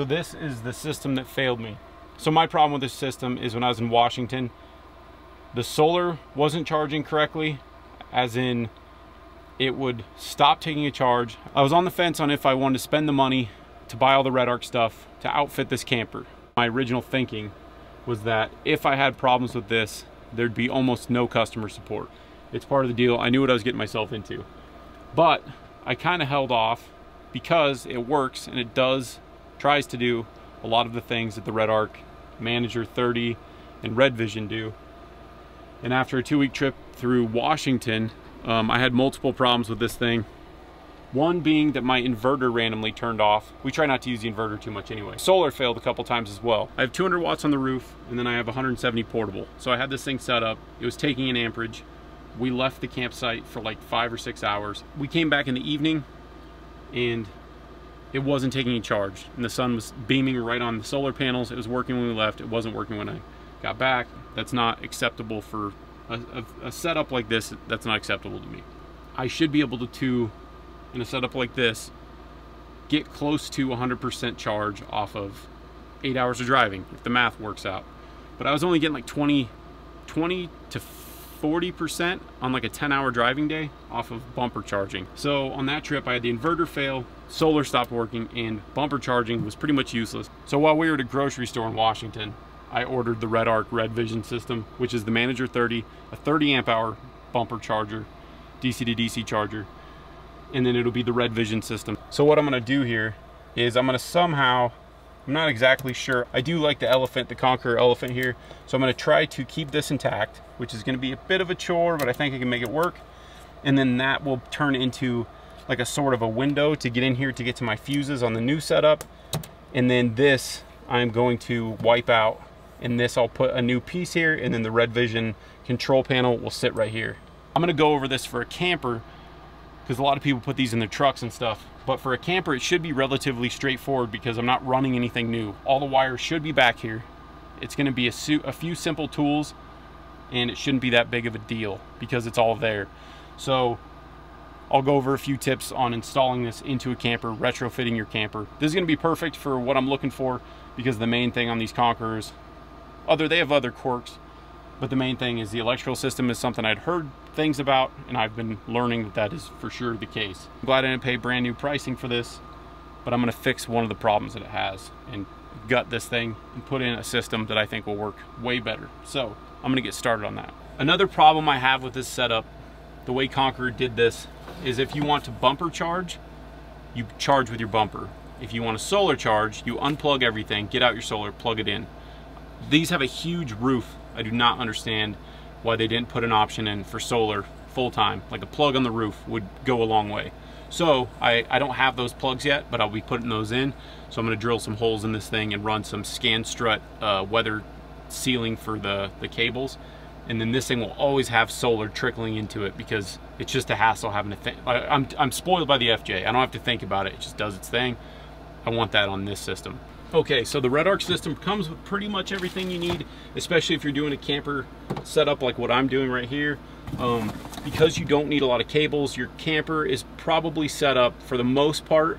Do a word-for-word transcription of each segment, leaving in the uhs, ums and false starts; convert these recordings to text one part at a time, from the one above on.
So this is the system that failed me. So my problem with this system is when I was in Washington, the solar wasn't charging correctly, as in it would stop taking a charge. I was on the fence on if I wanted to spend the money to buy all the RedArc stuff to outfit this camper. My original thinking was that if I had problems with this, there'd be almost no customer support. It's part of the deal. I knew what I was getting myself into. But I kind of held off because it works, and it does, tries to do a lot of the things that the RedArc Manager thirty and Red Vision do. And after a two-week trip through Washington, Um, I had multiple problems with this thing. One being that my inverter randomly turned off. We try not to use the inverter too much anyway. Solar failed a couple times as well. I have two hundred watts on the roof, and then I have one hundred seventy portable. So I had this thing set up. It was taking an amperage. We left the campsite for like five or six hours. We came back in the evening, and it wasn't taking any charge. And the sun was beaming right on the solar panels. It was working when we left. It wasn't working when I got back. That's not acceptable for A, a setup like this. That's not acceptable to me. I should be able to, to in a setup like this, get close to one hundred percent charge off of eight hours of driving, if the math works out. But I was only getting like twenty to forty percent on like a ten hour driving day off of bumper charging. So on that trip, I had the inverter fail, solar stopped working, and bumper charging was pretty much useless. So while we were at a grocery store in Washington, I ordered the RedArc Red Vision system, which is the Manager thirty, a thirty amp hour bumper charger, D C to D C charger, and then it'll be the Red Vision system. So what I'm gonna do here is I'm gonna somehow, I'm not exactly sure, I do like the elephant, the Conqueror elephant here, so I'm gonna try to keep this intact, which is gonna be a bit of a chore, but I think I can make it work. And then that will turn into like a sort of a window to get in here to get to my fuses on the new setup. And then this I'm going to wipe out. In this, I'll put a new piece here, and then the Red Vision control panel will sit right here. I'm gonna go over this for a camper, because a lot of people put these in their trucks and stuff, but for a camper, it should be relatively straightforward because I'm not running anything new. All the wires should be back here. It's gonna be a, a few simple tools, and it shouldn't be that big of a deal because it's all there. So I'll go over a few tips on installing this into a camper, retrofitting your camper. This is gonna be perfect for what I'm looking for, because the main thing on these Conquerors, Other, they have other quirks, but the main thing is the electrical system is something I'd heard things about, and I've been learning that that is for sure the case. I'm glad I didn't pay brand new pricing for this, but I'm gonna fix one of the problems that it has and gut this thing and put in a system that I think will work way better. So I'm gonna get started on that. Another problem I have with this setup, the way Conqueror did this, is if you want to bumper charge, you charge with your bumper. If you want to solar charge, you unplug everything, get out your solar, plug it in. These have a huge roof. I do not understand why they didn't put an option in for solar full-time. Like a plug on the roof would go a long way. So I, I don't have those plugs yet, but I'll be putting those in. So I'm gonna drill some holes in this thing and run some ScanStrut uh, weather sealing for the, the cables. And then this thing will always have solar trickling into it because it's just a hassle having to think. I'm, I'm spoiled by the F J. I don't have to think about it. It just does its thing. I want that on this system. Okay, so the RedArc system comes with pretty much everything you need, especially if you're doing a camper setup like what I'm doing right here. Um, because you don't need a lot of cables, your camper is probably set up, for the most part,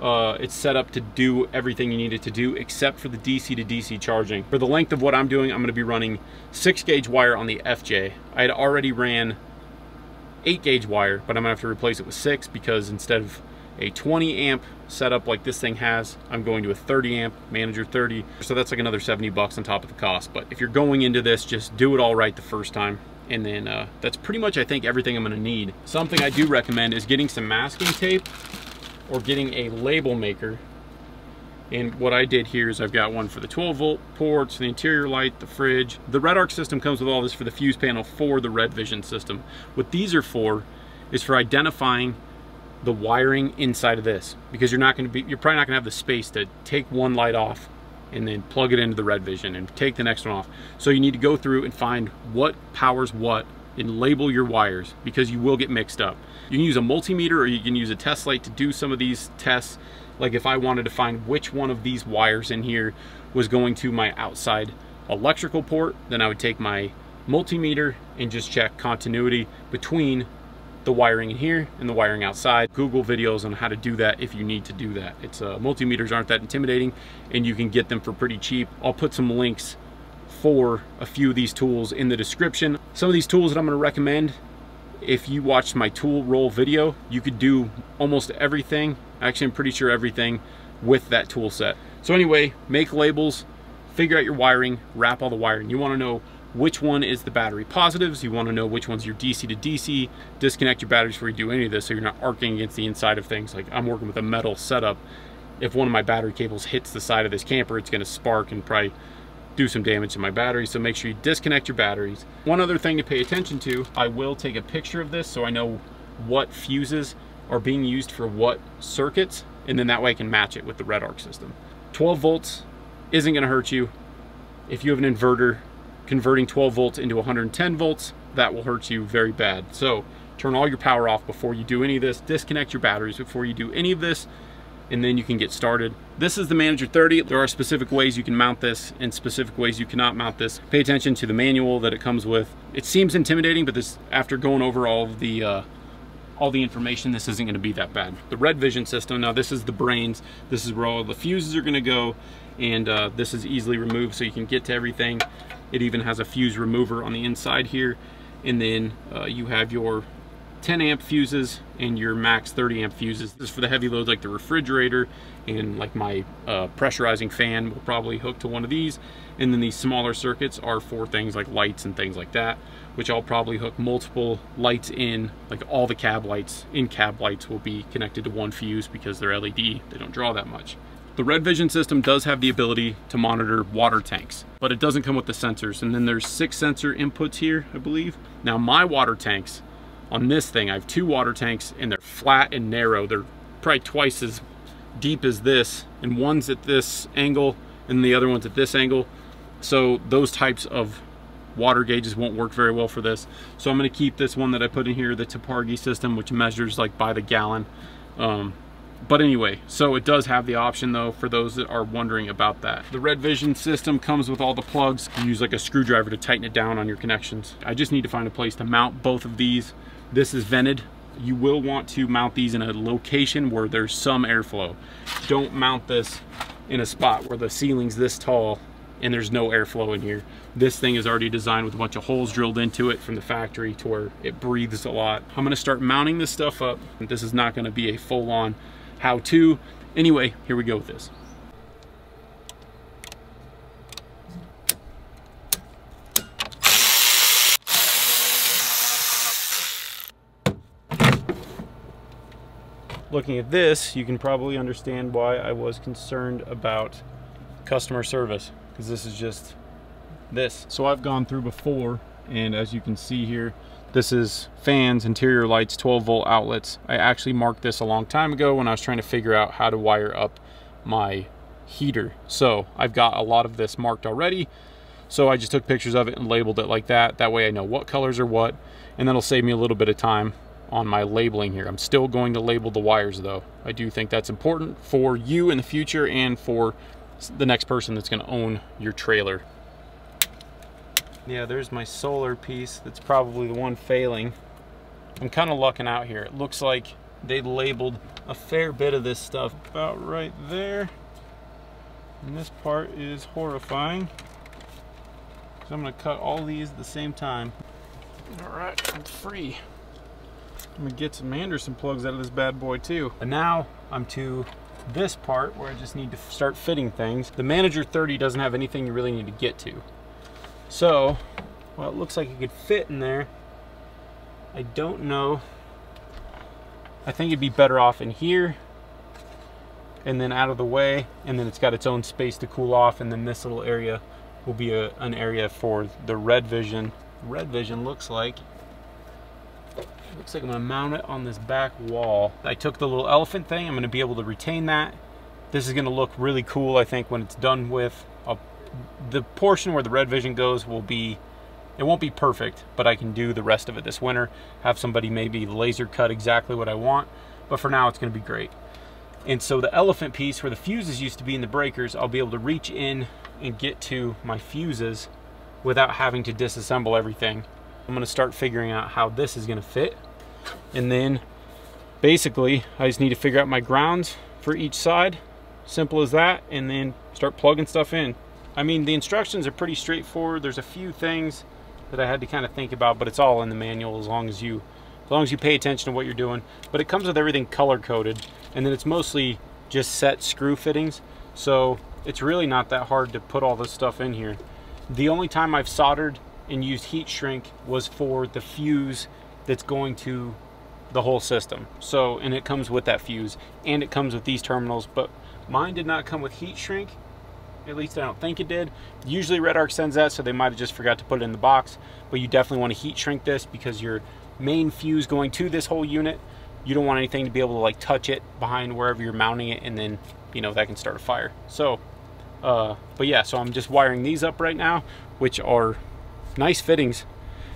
uh, it's set up to do everything you need it to do except for the D C to D C charging. For the length of what I'm doing, I'm gonna be running six gauge wire on the F J. I had already ran eight gauge wire, but I'm gonna have to replace it with six because instead of a twenty amp setup like this thing has, I'm going to a thirty amp Manager thirty. So that's like another seventy bucks on top of the cost. But if you're going into this, just do it all right the first time. And then uh, that's pretty much, I think, everything I'm gonna need. Something I do recommend is getting some masking tape or getting a label maker. And what I did here is I've got one for the twelve volt ports, the interior light, the fridge. The RedArc system comes with all this for the fuse panel for the Red Vision system. What these are for is for identifying the wiring inside of this, because you're not going to be, you're probably not going to have the space to take one light off and then plug it into the Red Vision and take the next one off. So you need to go through and find what powers what and label your wires, because you will get mixed up. You can use a multimeter or you can use a test light to do some of these tests. Like if I wanted to find which one of these wires in here was going to my outside electrical port, then I would take my multimeter and just check continuity between the wiring in here and the wiring outside. Google videos on how to do that if you need to do that. It's uh, multimeters aren't that intimidating and you can get them for pretty cheap. I'll put some links for a few of these tools in the description. Some of these tools that I'm going to recommend, if you watched my tool roll video, you could do almost everything, actually I'm pretty sure everything, with that tool set. So anyway, make labels, figure out your wiring, wrap all the wiring. You want to know which one is the battery positives, you want to know which one's your D C to D C, disconnect your batteries before you do any of this so you're not arcing against the inside of things. Like I'm working with a metal setup, if one of my battery cables hits the side of this camper, it's going to spark and probably do some damage to my battery, so make sure you disconnect your batteries. One other thing to pay attention to, I will take a picture of this so I know what fuses are being used for what circuits, and then that way I can match it with the RedArc system. twelve volts isn't going to hurt you. If you have an inverter, converting twelve volts into one hundred ten volts, that will hurt you very bad. So turn all your power off before you do any of this, disconnect your batteries before you do any of this, and then you can get started. This is the Manager thirty. There are specific ways you can mount this and specific ways you cannot mount this. Pay attention to the manual that it comes with. It seems intimidating, but this, after going over all of the uh, all the information, this isn't going to be that bad. The Red Vision system, now this is the brains. This is where all the fuses are going to go, and uh, this is easily removed so you can get to everything. It even has a fuse remover on the inside here, and then uh, you have your ten amp fuses and your max thirty amp fuses. This is for the heavy loads like the refrigerator, and like my uh, pressurizing fan will probably hook to one of these. And then these smaller circuits are for things like lights and things like that, which I'll probably hook multiple lights in, like all the cab lights in cab lights will be connected to one fuse because they're L E D, they don't draw that much. The Red Vision system does have the ability to monitor water tanks, but it doesn't come with the sensors. And then there's six sensor inputs here, I believe. Now my water tanks, on this thing, I have two water tanks and they're flat and narrow. They're probably twice as deep as this, and one's at this angle and the other one's at this angle. So those types of water gauges won't work very well for this. So I'm gonna keep this one that I put in here, the Topargi system, which measures like by the gallon. Um, but anyway, so it does have the option though for those that are wondering about that. The Red Vision system comes with all the plugs. You use like a screwdriver to tighten it down on your connections. I just need to find a place to mount both of these. This is vented. You will want to mount these in a location where there's some airflow. Don't mount this in a spot where the ceiling's this tall and there's no airflow in here. This thing is already designed with a bunch of holes drilled into it from the factory to where it breathes a lot. I'm gonna start mounting this stuff up. This is not gonna be a full-on how-to. Anyway, here we go with this. Looking at this, you can probably understand why I was concerned about customer service, because this is just this. So I've gone through before, and as you can see here, this is fans, interior lights, twelve volt outlets. I actually marked this a long time ago when I was trying to figure out how to wire up my heater. So I've got a lot of this marked already. So I just took pictures of it and labeled it like that. That way I know what colors are what, and that'll save me a little bit of time on my labeling here. I'm still going to label the wires though. I do think that's important for you in the future and for the next person that's gonna own your trailer. Yeah, there's my solar piece. That's probably the one failing. I'm kind of lucking out here. It looks like they labeled a fair bit of this stuff about right there. And this part is horrifying. So I'm gonna cut all these at the same time. All right, I'm free. I'm gonna get some Anderson plugs out of this bad boy too. And now I'm to this part where I just need to start fitting things. The Manager thirty doesn't have anything you really need to get to. So, well, it looks like it could fit in there. I don't know. I think it'd be better off in here and then out of the way, and then it's got its own space to cool off, and then this little area will be a, an area for the Red Vision. Red Vision looks like Looks like I'm gonna mount it on this back wall. I took the little elephant thing. I'm gonna be able to retain that. This is gonna look really cool, I think, when it's done with. I'll, the portion where the Red Vision goes will be, it won't be perfect, but I can do the rest of it this winter. Have somebody maybe laser cut exactly what I want, but for now it's gonna be great. And so the elephant piece where the fuses used to be in the breakers, I'll be able to reach in and get to my fuses without having to disassemble everything. I'm gonna start figuring out how this is gonna fit. And then basically I just need to figure out my grounds for each side, simple as that, and then start plugging stuff in. I mean, the instructions are pretty straightforward. There's a few things that I had to kind of think about, but it's all in the manual as long as you as long as you pay attention to what you're doing. But it comes with everything color coded, and then it's mostly just set screw fittings, so it's really not that hard to put all this stuff in here. The only time I've soldered and used heat shrink was for the fuse that's going to the whole system. So, and it comes with that fuse and it comes with these terminals, but mine did not come with heat shrink. At least I don't think it did. Usually RedArc sends that, so they might have just forgot to put it in the box, but you definitely want to heat shrink this because your main fuse going to this whole unit, you don't want anything to be able to like touch it behind wherever you're mounting it, and then, you know, that can start a fire. So, uh, but yeah, so I'm just wiring these up right now, which are nice fittings.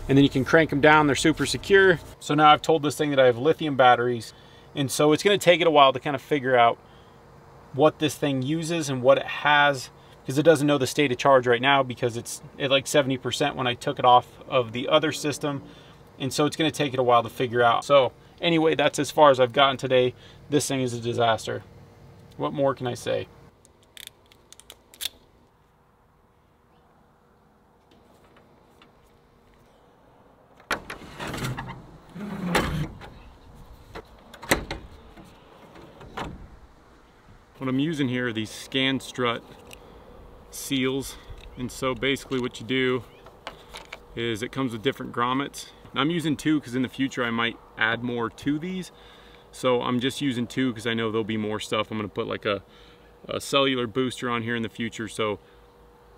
And then you can crank them down, they're super secure. So now I've told this thing that I have lithium batteries, and so it's gonna take it a while to kind of figure out what this thing uses and what it has, because it doesn't know the state of charge right now because it's at like seventy percent when I took it off of the other system. And so it's gonna take it a while to figure out. So anyway, that's as far as I've gotten today. This thing is a disaster. What more can I say? What I'm using here are these ScanStrut seals, and so basically what you do is it comes with different grommets. And I'm using two because in the future I might add more to these, so I'm just using two because I know there'll be more stuff. I'm going to put like a, a cellular booster on here in the future, so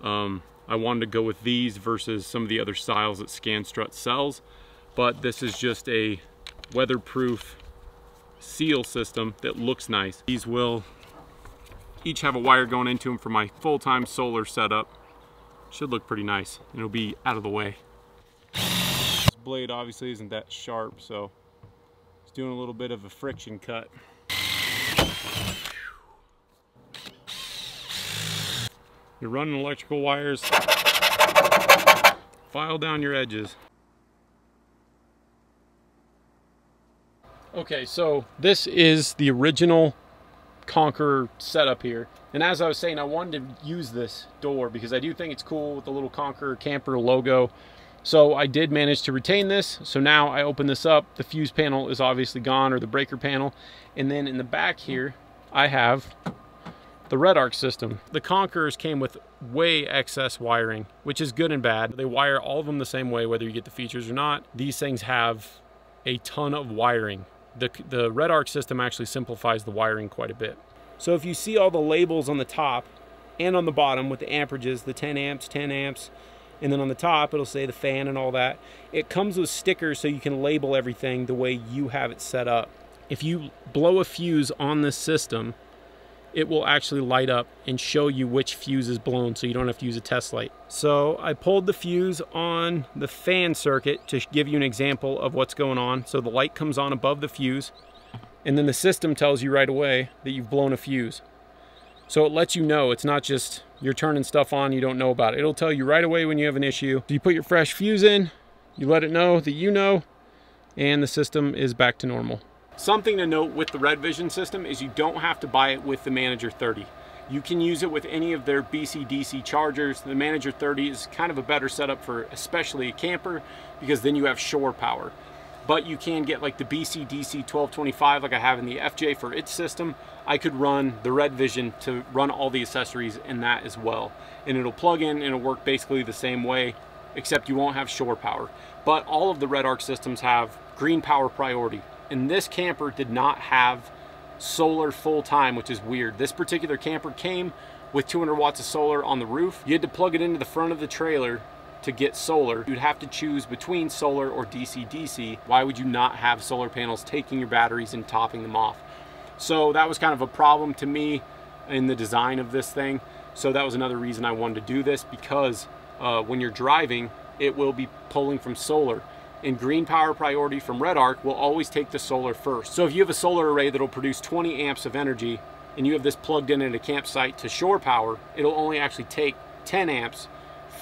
um, I wanted to go with these versus some of the other styles that ScanStrut sells. But this is just a weatherproof seal system that looks nice. These will each have a wire going into them for my full-time solar setup. Should look pretty nice. It'll be out of the way. This blade obviously isn't that sharp, so it's doing a little bit of a friction cut. You're running electrical wires. File down your edges. Okay, so this is the original Conqueror setup here, and as I was saying, I wanted to use this door because I do think it's cool with the little Conqueror camper logo. So I did manage to retain this. So now I open this up, the fuse panel is obviously gone, or the breaker panel, and then in the back here I have the RedArc system. The Conquerors came with way excess wiring, which is good and bad. They wire all of them the same way whether you get the features or not. These things have a ton of wiring. The, the RedArc system actually simplifies the wiring quite a bit. So if you see all the labels on the top and on the bottom with the amperages, the ten amps, ten amps, and then on the top it'll say the fan and all that. It comes with stickers so you can label everything the way you have it set up. If you blow a fuse on this system, it will actually light up and show you which fuse is blown, so you don't have to use a test light. So I pulled the fuse on the fan circuit to give you an example of what's going on. So the light comes on above the fuse, and then the system tells you right away that you've blown a fuse. So it lets you know, it's not just you're turning stuff on you don't know about it. It'll tell you right away when you have an issue. You put your fresh fuse in, you let it know that you know, and the system is back to normal. Something to note with the Red Vision system is you don't have to buy it with the Manager thirty. You can use it with any of their B C D C chargers. The Manager thirty is kind of a better setup for especially a camper because then you have shore power. But you can get like the B C D C twelve twenty-five like I have in the F J for its system. I could run the Red Vision to run all the accessories in that as well. And it'll plug in and it'll work basically the same way, except you won't have shore power. But all of the RedArc systems have green power priority. And this camper did not have solar full time, which is weird. This particular camper came with two hundred watts of solar on the roof. You had to plug it into the front of the trailer to get solar. You'd have to choose between solar or D C D C. Why would you not have solar panels taking your batteries and topping them off? So that was kind of a problem to me in the design of this thing. So that was another reason I wanted to do this, because uh, when you're driving, it will be pulling from solar. And green power priority from RedArc will always take the solar first. So if you have a solar array that'll produce twenty amps of energy and you have this plugged in at a campsite to shore power, it'll only actually take ten amps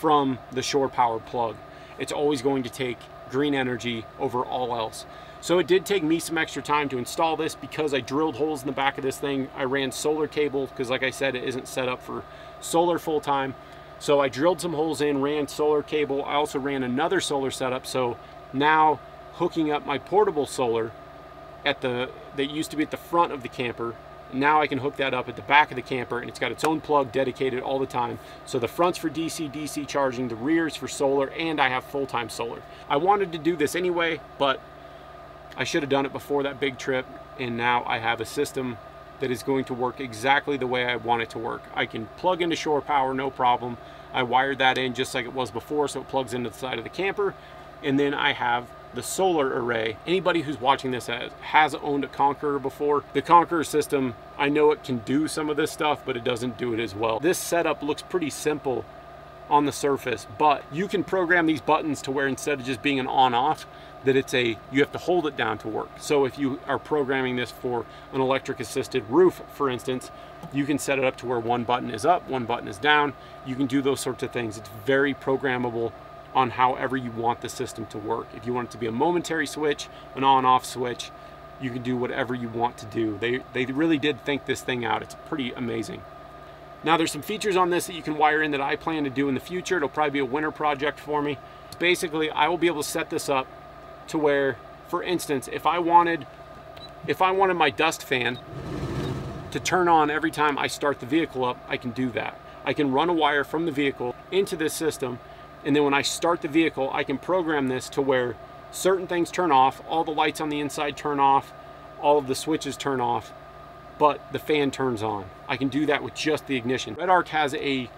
from the shore power plug. It's always going to take green energy over all else. So it did take me some extra time to install this because I drilled holes in the back of this thing. I ran solar cable because, like I said, it isn't set up for solar full time. So I drilled some holes in, ran solar cable. I also ran another solar setup. So now hooking up my portable solar at the, that used to be at the front of the camper, now I can hook that up at the back of the camper, and it's got its own plug dedicated all the time. So the front's for D C D C charging, the rear's for solar, and I have full-time solar. I wanted to do this anyway, but I should have done it before that big trip, and now I have a system that is going to work exactly the way I want it to work. I can plug into shore power, no problem. I wired that in just like it was before, so it plugs into the side of the camper, and then I have the solar array. Anybody who's watching this has, has owned a Conqueror before. The Conqueror system, I know it can do some of this stuff, but it doesn't do it as well. This setup looks pretty simple on the surface, but you can program these buttons to where instead of just being an on-off, that it's a, you have to hold it down to work. So if you are programming this for an electric assisted roof, for instance, you can set it up to where one button is up, one button is down. You can do those sorts of things. It's very programmable on however you want the system to work. If you want it to be a momentary switch, an on-off switch, you can do whatever you want to do. They, they really did think this thing out. It's pretty amazing. Now there's some features on this that you can wire in that I plan to do in the future. It'll probably be a winter project for me. Basically, I will be able to set this up to where, for instance, if I wanted, if I wanted my dust fan to turn on every time I start the vehicle up, I can do that. I can run a wire from the vehicle into this system, and then when I start the vehicle, I can program this to where certain things turn off, all the lights on the inside turn off, all of the switches turn off, but the fan turns on. I can do that with just the ignition. RedArc has a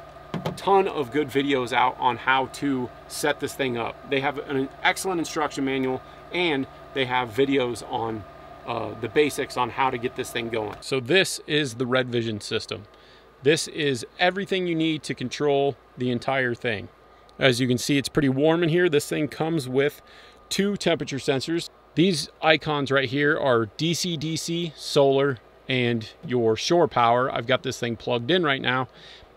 ton of good videos out on how to set this thing up. They have an excellent instruction manual, and they have videos on uh, the basics on how to get this thing going. So this is the Red Vision system. This is everything you need to control the entire thing. As you can see, it's pretty warm in here. This thing comes with two temperature sensors. These icons right here are D C D C, solar, and your shore power. I've got this thing plugged in right now,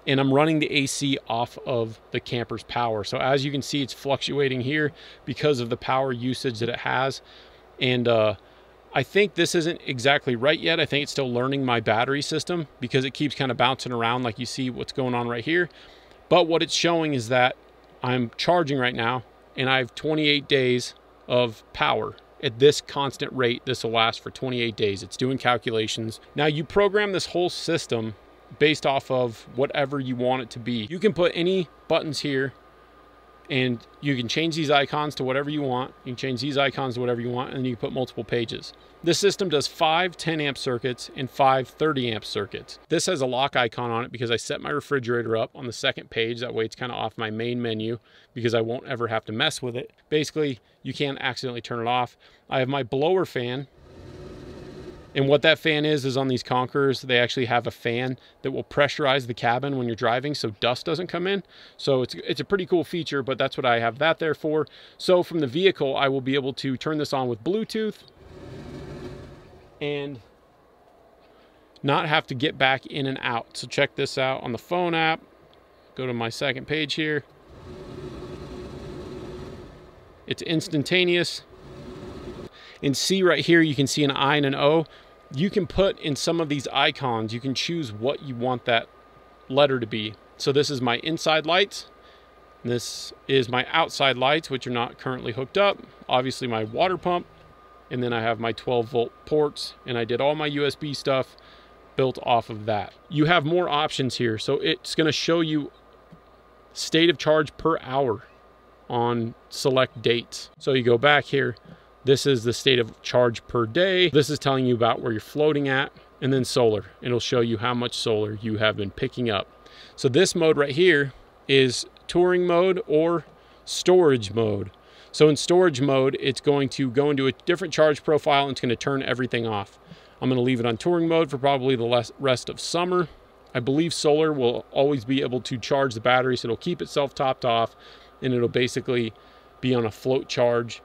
and I'm running the A C off of the camper's power. So as you can see, it's fluctuating here because of the power usage that it has. And uh, I think this isn't exactly right yet. I think it's still learning my battery system because it keeps kind of bouncing around, like you see what's going on right here. But what it's showing is that I'm charging right now, and I have twenty-eight days of power. At this constant rate, this will last for twenty-eight days. It's doing calculations. Now, you program this whole system based off of whatever you want it to be. You can put any buttons here, and you can change these icons to whatever you want. You can change these icons to whatever you want, and you can put multiple pages. This system does five ten amp circuits and five thirty amp circuits. This has a lock icon on it because I set my refrigerator up on the second page. That way it's kind of off my main menu because I won't ever have to mess with it. Basically, you can't accidentally turn it off. I have my blower fan. And what that fan is, is on these Conquerors, they actually have a fan that will pressurize the cabin when you're driving so dust doesn't come in. So it's, it's a pretty cool feature, but that's what I have that there for. So from the vehicle, I will be able to turn this on with Bluetooth and not have to get back in and out. So check this out on the phone app. Go to my second page here. It's instantaneous. And see right here, you can see an I and an O. You can put in some of these icons, you can choose what you want that letter to be. So this is my inside lights. This is my outside lights, which are not currently hooked up. Obviously my water pump. And then I have my twelve volt ports, and I did all my U S B stuff built off of that. You have more options here. So it's gonna show you state of charge per hour on select dates. So you go back here. This is the state of charge per day. This is telling you about where you're floating at, and then solar. It'll show you how much solar you have been picking up. So this mode right here is touring mode or storage mode. So in storage mode, it's going to go into a different charge profile, and it's gonna turn everything off. I'm gonna leave it on touring mode for probably the rest of summer. I believe solar will always be able to charge the battery, so it'll keep itself topped off, and it'll basically be on a float charge,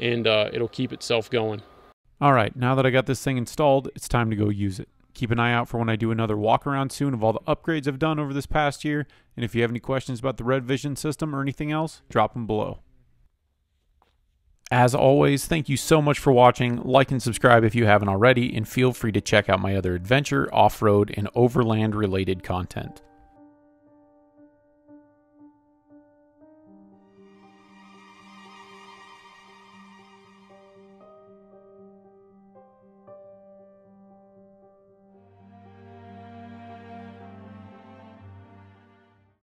and uh, it'll keep itself going. All right, now that I got this thing installed, it's time to go use it. Keep an eye out for when I do another walk around soon of all the upgrades I've done over this past year. And if you have any questions about the Red Vision system or anything else, drop them below. As always, thank you so much for watching. Like and subscribe if you haven't already, and feel free to check out my other adventure, off-road, and overland related content.